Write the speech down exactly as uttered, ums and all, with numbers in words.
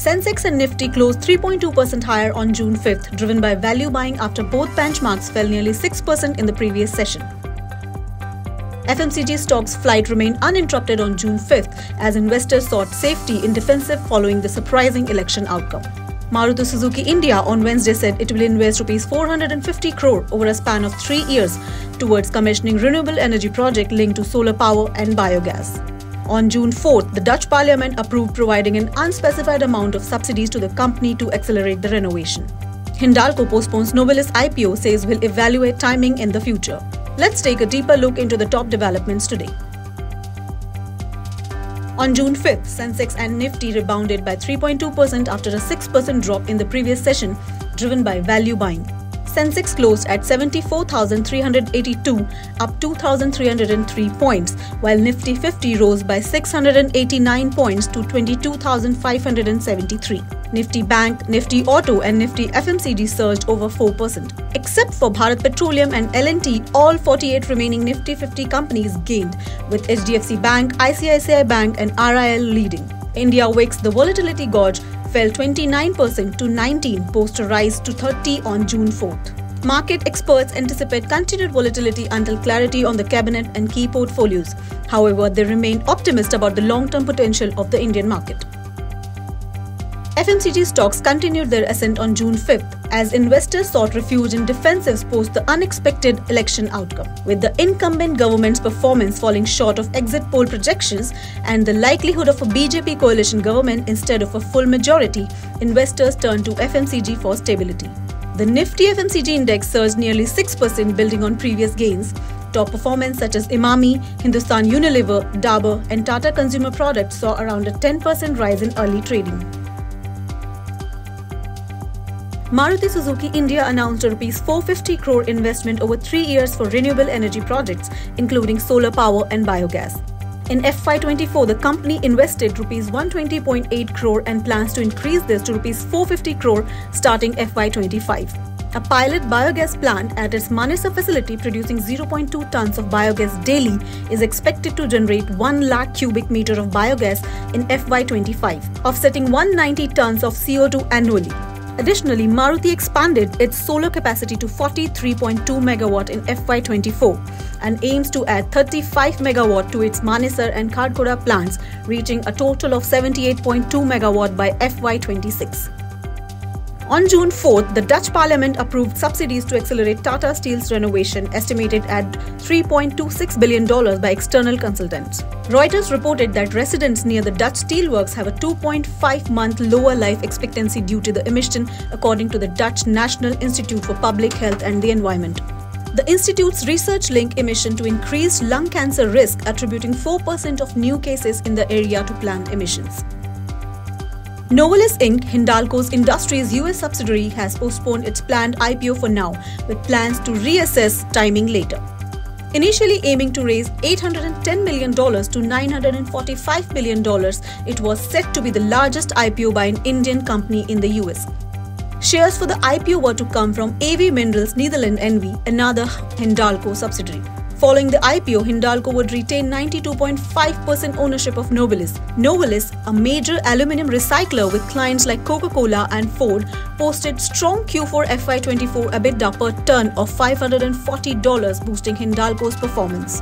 Sensex and Nifty closed three point two percent higher on June fifth, driven by value buying after both benchmarks fell nearly six percent in the previous session. F M C G stocks' flight remained uninterrupted on June fifth as investors sought safety in defensive following the surprising election outcome. Maruti Suzuki India on Wednesday said it will invest four hundred fifty crore rupees over a span of three years towards commissioning renewable energy projects linked to solar power and biogas. On June fourth, the Dutch parliament approved providing an unspecified amount of subsidies to the company to accelerate the renovation. Hindalco postpones Novelis I P O, says will evaluate timing in the future. Let's take a deeper look into the top developments today. On June fifth, Sensex and Nifty rebounded by three point two percent after a six percent drop in the previous session, driven by value buying. Sensex closed at seventy-four thousand three hundred eighty-two, up two thousand three hundred three points, while Nifty fifty rose by six hundred eighty-nine points to twenty-two thousand five hundred seventy-three. Nifty Bank, Nifty Auto and Nifty F M C G surged over four percent. Except for Bharat Petroleum and L and T, all forty-eight remaining Nifty fifty companies gained, with H D F C Bank, I C I C I Bank and R I L leading. India wakes the volatility gorge, fell twenty-nine percent to nineteen post a rise to thirty on June fourth. Market experts anticipate continued volatility until clarity on the cabinet and key portfolios. However, they remain optimistic about the long-term potential of the Indian market. F M C G stocks continued their ascent on June fifth as investors sought refuge in defensives post the unexpected election outcome. With the incumbent government's performance falling short of exit poll projections and the likelihood of a B J P coalition government instead of a full majority, investors turned to F M C G for stability. The Nifty F M C G index surged nearly six percent, building on previous gains. Top performers such as Amami, Hindustan Unilever, Dabur and Tata Consumer Products saw around a ten percent rise in early trading. Maruti Suzuki India announced a four hundred fifty crore rupees investment over three years for renewable energy projects, including solar power and biogas. In F Y twenty-four, the company invested one hundred twenty point eight crore rupees and plans to increase this to four hundred fifty crore rupees starting F Y twenty-five. A pilot biogas plant at its Manesar facility producing zero point two tons of biogas daily is expected to generate one lakh cubic meters of biogas in F Y twenty-five, offsetting one hundred ninety tons of C O two annually. Additionally, Maruti expanded its solar capacity to forty-three point two megawatt in F Y twenty-four and aims to add thirty-five megawatt to its Manesar and Kharkhoda plants, reaching a total of seventy-eight point two megawatt by F Y twenty-six. On June fourth, the Dutch parliament approved subsidies to accelerate Tata Steel's renovation, estimated at three point two six billion dollars by external consultants. Reuters reported that residents near the Dutch steelworks have a two point five month lower life expectancy due to the emission, according to the Dutch National Institute for Public Health and the Environment. The institute's research linked emission to increased lung cancer risk, attributing four percent of new cases in the area to plant emissions. Novelis Incorporated, Hindalco's industry's U S subsidiary, has postponed its planned I P O for now, with plans to reassess timing later. Initially aiming to raise eight hundred ten million dollars to nine hundred forty-five million dollars, it was set to be the largest I P O by an Indian company in the U S. Shares for the I P O were to come from A V Minerals Netherlands Envy, another Hindalco subsidiary. Following the I P O, Hindalco would retain ninety-two point five percent ownership of Novelis. Novelis, a major aluminium recycler with clients like Coca-Cola and Ford, posted strong Q four F Y twenty-four EBITDA per ton of five hundred forty dollars, boosting Hindalco's performance.